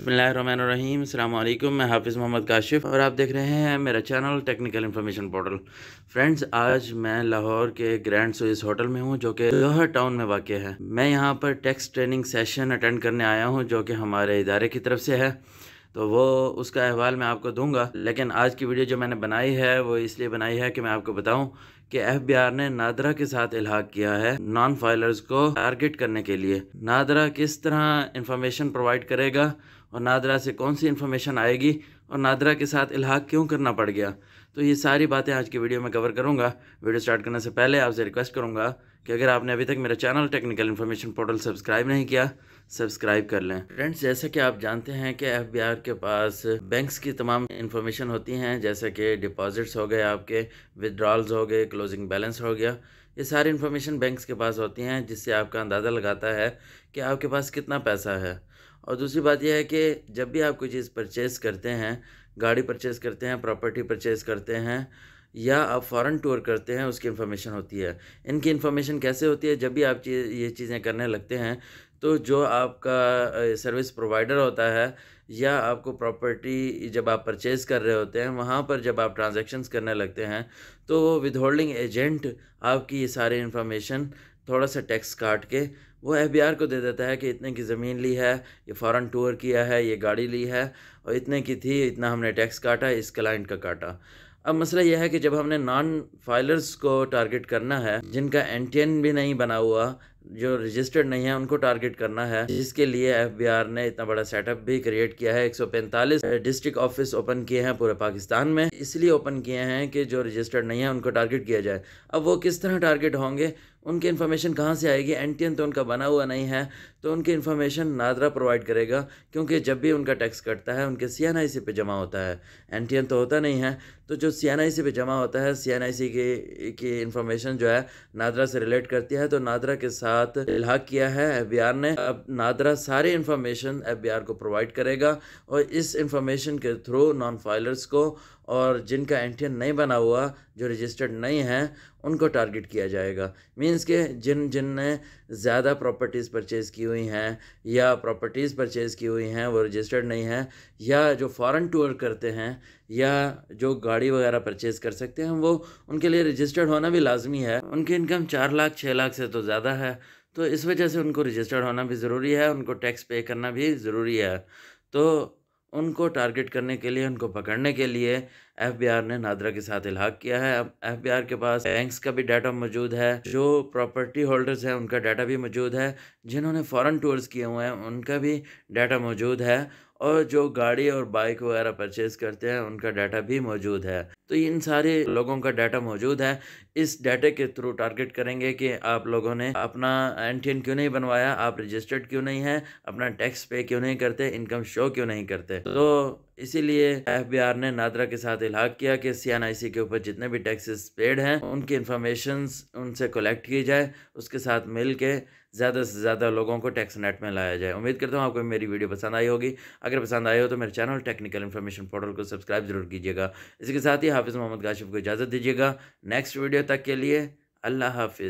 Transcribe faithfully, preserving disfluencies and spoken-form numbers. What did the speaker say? बिस्मिल्लाहिर्रहमानिर्रहीम। अस्सलाम वालेकुम, मैं हाफिज मोहम्मद काशिफ़ और आप देख रहे हैं मेरा channel technical information portal. Friends, आज मैं लाहौर के ग्रैंड सुइस होटल में हूं जो कि लाहौर टाउन में वाक़ है। मैं यहां पर टैक्स ट्रेनिंग सेशन अटेंड करने आया हूं जो कि हमारे इदारे की तरफ से है, तो वो उसका अहवाल मैं आपको दूंगा। लेकिन आज की वीडियो जो मैंने बनाई है वो इसलिए बनाई है कि मैं आपको बताऊं कि एफ बी आर ने नादरा के साथ इल्हाक किया है नॉन फाइलर्स को टारगेट करने के लिए। नादरा किस तरह इंफॉर्मेशन प्रोवाइड करेगा और नादरा से कौन सी इन्फॉर्मेशन आएगी और नादरा के साथ इल्हाक क्यों करना पड़ गया, तो ये सारी बातें आज की वीडियो में कवर करूँगा। वीडियो स्टार्ट करने से पहले आपसे रिक्वेस्ट करूँगा कि अगर आपने अभी तक मेरा channel technical information portal subscribe नहीं किया, सब्सक्राइब कर लें। फ्रेंड्स, जैसा कि आप जानते हैं कि एफ बी आर के पास बैंक्स की तमाम इन्फॉर्मेशन होती हैं, जैसे कि डिपॉजिट्स हो गए, आपके विदड्रॉल्स हो गए, क्लोजिंग बैलेंस हो गया, ये सारी इन्फॉर्मेशन बैंक्स के पास होती हैं जिससे आपका अंदाज़ा लगाता है कि आपके पास कितना पैसा है। और दूसरी बात यह है कि जब भी आप कोई चीज़ परचेज़ करते हैं, गाड़ी परचेज़ करते हैं, प्रॉपर्टी परचेज़ करते हैं या आप फॉरेन टूर करते हैं, उसकी इन्फॉर्मेशन होती है। इनकी इन्फॉर्मेशन कैसे होती है? जब भी आप चीज़ ये चीज़ें करने लगते हैं तो जो आपका सर्विस प्रोवाइडर होता है या आपको प्रॉपर्टी जब आप परचेज़ कर रहे होते हैं, वहाँ पर जब आप ट्रांजैक्शंस करने लगते हैं तो वो विदहोल्डिंग एजेंट आपकी ये सारी इन्फॉर्मेशन थोड़ा सा टैक्स काट के वो एफ बी आर को दे देता है कि इतने की ज़मीन ली है, ये फॉरेन टूर किया है, ये गाड़ी ली है और इतने की थी, इतना हमने टैक्स काटा, इस क्लाइंट का काटा। अब मसला यह है कि जब हमने नॉन फाइलर्स को टारगेट करना है, जिनका एन टी एन भी नहीं बना हुआ, जो रजिस्टर्ड नहीं है, उनको टारगेट करना है, जिसके लिए एफ बी आर ने इतना बड़ा सेटअप भी क्रिएट किया है। एक सौ पैंतालीस डिस्ट्रिक्ट ऑफिस ओपन किए हैं पूरे पाकिस्तान में, इसलिए ओपन किए हैं कि जो रजिस्टर्ड नहीं है उनको टारगेट किया जाए। अब वो किस तरह टारगेट होंगे, उनकी इन्फॉर्मेशन कहाँ से आएगी? एन टी एन तो उनका बना हुआ नहीं है, तो उनकी इन्फॉर्मेशन नादरा प्रोवाइड करेगा, क्योंकि जब भी उनका टैक्स कटता है उनके सी एन आई सी पे जमा होता है। एन टी एन तो होता नहीं है, तो जो सी एन आई सी पे जमा होता है, सी एन आई सी की की इन्फॉर्मेशन जो है नादरा से रिलेट करती है, तो नादरा के साथ इल्हाक किया है एफ बी आर ने। अब नादरा सारी इन्फॉर्मेशन एफ बी आर को प्रोवाइड करेगा और इस इंफॉर्मेशन के थ्रू नॉन फाइलर्स को और जिनका एन टी एन नहीं बना हुआ, जो रजिस्टर्ड नहीं है, उनको टारगेट किया जाएगा। मींस के जिन जिन ने ज़्यादा प्रॉपर्टीज़ परचेज़ की हुई हैं या प्रॉपर्टीज़ परचेज़ की हुई हैं वो रजिस्टर्ड नहीं हैं, या जो फॉरेन टूर करते हैं या जो गाड़ी वगैरह परचेज़ कर सकते हैं, वो उनके लिए रजिस्टर्ड होना भी लाजमी है। उनकी इनकम चार लाख छः लाख से तो ज़्यादा है, तो इस वजह से उनको रजिस्टर्ड होना भी ज़रूरी है, उनको टैक्स पे करना भी ज़रूरी है। तो उनको टारगेट करने के लिए, उनको पकड़ने के लिए एफ बी आर ने नादरा के साथ इल्हाक किया है। अब एफ बी आर के पास बैंक्स का भी डाटा मौजूद है, जो प्रॉपर्टी होल्डर्स हैं उनका डाटा भी मौजूद है, जिन्होंने फॉरेन टूर्स किए हुए हैं उनका भी डाटा मौजूद है, और जो गाड़ी और बाइक वगैरह परचेज़ करते हैं उनका डाटा भी मौजूद है। तो इन सारे लोगों का डाटा मौजूद है, इस डाटे के थ्रू टारगेट करेंगे कि आप लोगों ने अपना एन टी एन क्यों नहीं बनवाया, आप रजिस्टर्ड क्यों नहीं है, अपना टैक्स पे क्यों नहीं करते, इनकम शो क्यों नहीं करते। तो इसीलिए एफ बी आर ने नादरा के साथ इल्हाक किया कि सी एन आई सी के ऊपर जितने भी टैक्सेस पेड हैं उनकी इंफॉर्मेशन उनसे कलेक्ट की जाए, उसके साथ मिल के ज़्यादा से ज़्यादा लोगों को टैक्स नेट में लाया जाए। उम्मीद करता हूँ आपको मेरी वीडियो पसंद आई होगी। अगर पसंद आई हो तो मेरे चैनल टेक्निकल इन्फॉर्मेशन पोर्टल को सब्सक्राइब जरूर कीजिएगा। इसके साथ ही हाफिज़ मोहम्मद काशिफ़ को इजाज़त दीजिएगा। नेक्स्ट वीडियो तक के लिए अल्लाह हाफिज़।